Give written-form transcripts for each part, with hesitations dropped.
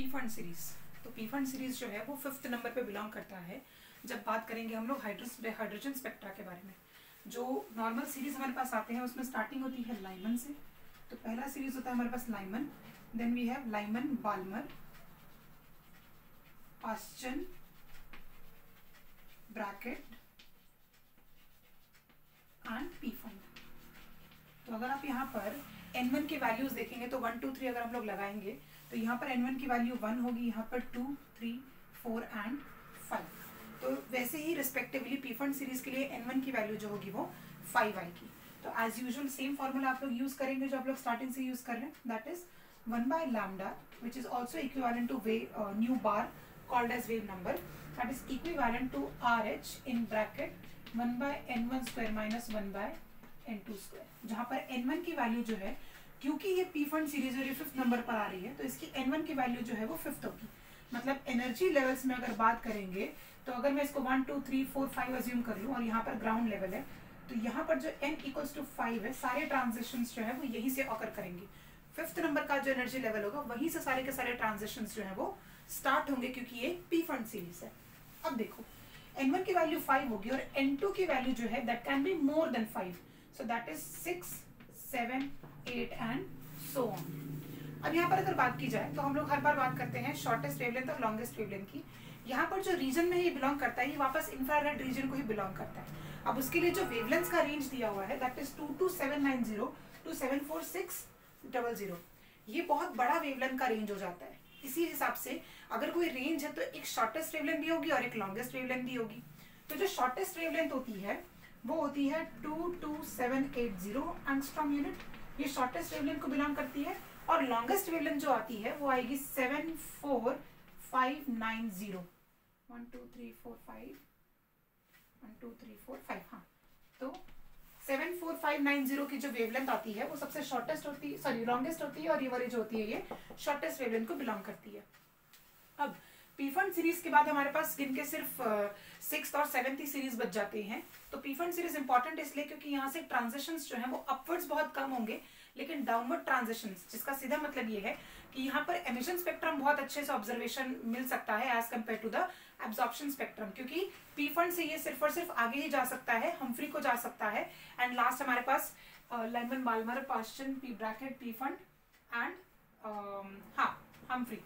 पीफंड series. तो पीफंड series जो है वो 5th नंबर पे बिलोंग करता है। जब बात करेंगे हम लोग हाइड्रोजन स्पेक्ट्रा के बारे में, जो नॉर्मल सीरीज हमारे पास आते हैं उसमें स्टार्टिंग होती है लाइमन से। तो पहला सीरीज होता है हमारे पास Lyman, then we have Lyman, Balmer, Paschen, Brackett and Pfund. तो अगर आप यहाँ पर N1 के वैल्यूज देखेंगे तो 1, 2, 3 अगर हम लोग लगाएंगे तो यहाँ पर N1 की वैल्यू 1 होगी, यहाँ पर 2, 3, 4 एंड 5। तो वैसे ही रिस्पेक्टिवली पीफंड सीरीज के लिए N1 की वैल्यू जो होगी वो 5 आएगी। तो एज यूजुअल सेम फार्मूला आप लोग यूज करेंगे जो आप लोग स्टार्टिंग से यूज कर रहे हैं, that is 1/λ which is also equivalent to nu bar called as wave number, that is equivalent to RH in bracket 1/n1² minus 1/n2²। जहाँ पर N1 की वैल्यू जो है, क्योंकि ये पीफंड सीरीज और ये 5th नंबर पर आ रही है तो इसकी N1 की वैल्यू जो है वो 5th होगी। मतलब एनर्जी लेवल्स में अगर बात करेंगे तो अगर मैं इसको 1, 2, 3, 4, 5 अज्यूम कर लूँ और यहाँ पर ग्राउंड लेवल है तो यहाँ पर जो n = 5 है, सारे ट्रांजेक्शन्स जो है वो यहीं से ऑकर करेंगे। 5th नंबर का जो एनर्जी लेवल होगा वहीं से सारे के सारे ट्रांजेक्शन्स जो है वो स्टार्ट होंगे, क्योंकि ये पीफंड सीरीज है। अब देखो N1 की वैल्यू 5 होगी और N2 की वैल्यू जो है that can be more than 5, so that is 6, 7, 8 and so on. अब यहाँ पर अगर बात की जाए तो हम लोग हर बार बात करते हैं शॉर्टेस्ट वेवलेंथ और लॉन्गेस्ट वेवलेंथ की। यहाँ पर जो रीजन में ये बिलोंग करता है ये वापस इंफ्रारेड रीजन को ही बिलोंग करता है। अब उसके लिए जो वेवलेंथ का रेंज दिया हुआ है दैट इज 2 to 790 to 74600। ये बहुत बड़ा वेवलेंथ का रेंज हो जाता है। इसी हिसाब से अगर कोई रेंज है तो एक शॉर्टेस्ट वेवलेंथ भी होगी और एक लॉन्गेस्ट वेवलेंथ भी होगी। तो जो शॉर्टेस्ट वेवलेंथ होती है वो होती है 22780 एंगस्ट्रॉम यूनिट, ये शॉर्टेस्ट वेवलेंथ को बिलोंग करती है। और लॉन्गेस्ट वेवलेंथ जो आती है वो आएगी 74590, 1, 2, 3, 4, 5, 1, 2, 3, 4, 5, हाँ। तो 74590 की जो वेवलेंथ आती है वो सबसे शॉर्टेस्ट होती है, सॉरी लॉन्गेस्ट होती है, और ये वाली जो होती है ये शॉर्टेस्ट वेवलेंथ को बिलोंग करती है। अब पीफंड सीरीज के बाद हमारे पास गिन के सिर्फ 6th और 7th ही सीरीज बच जाते हैं। तो पीफंड सीरीज इंपॉर्टेंट इसलिए क्योंकि यहाँ से ट्रांजिशंस जो हैं वो अपवर्ड्स बहुत कम होंगे, लेकिन डाउनवर्ड ट्रांजिशंस, जिसका सीधा मतलब ये है कि यहाँ पर एमिशन स्पेक्ट्रम बहुत अच्छे से ऑब्जर्वेशन मिल सकता है as compared to the absorption spectrum, क्योंकि पीफंड से ये सिर्फ और सिर्फ आगे ही जा सकता है, हम्फ्री को जा सकता है, एंड लास्ट हमारे पास Lyman, Balmer, Paschen, P bracket, Pfund and हाँ हम्फ्री।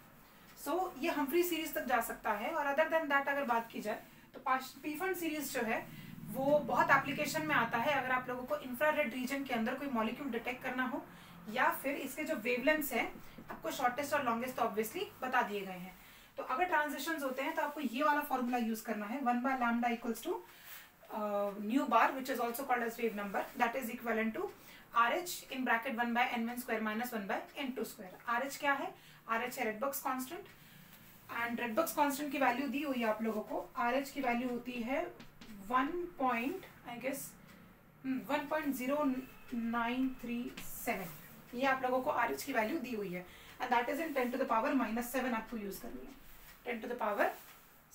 सो ये हम्फ्री सीरीज तक जा सकता है। और अदर देन दैट अगर बात की जाए तो पीफंड सीरीज जो है वो बहुत एप्लीकेशन में आता है। अगर आप लोगों को इंफ्रारेड रीजन के अंदर कोई मॉलिक्यूल डिटेक्ट करना हो, या फिर इसके जो वेवलेंथ्स हैं आपको शॉर्टेस्ट और लॉन्गेस्ट तो ऑब्वियसली बता दिए गए हैं। तो अगर ट्रांजिशंस होते हैं तो आपको ये वाला फॉर्मूला यूज करना है, 1/λ = nu bar which is also called as wave number, that is equivalent to RH in bracket 1/n1² minus 1/n2²। RH क्या है? RH है Rydberg's constant, and Rydberg's constant की वैल्यू दी हुई है आप लोगों को। RH की वैल्यू होती है 1.0937, ये आप लोगों को RH की वैल्यू दी हुई है, एंड दैट इज इन 10⁻⁻⁷ आपको यूज करनी है। 10⁻⁷ है,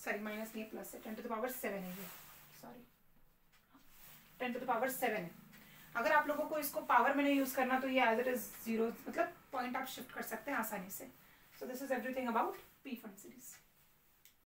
सॉरी 10⁻⁷ है। अगर आप लोगों को इसको पावर में नहीं यूज करना तो ये एज इट इज 0, मतलब पॉइंट आप शिफ्ट कर सकते हैं आसानी से। So this is everything about Pfund series.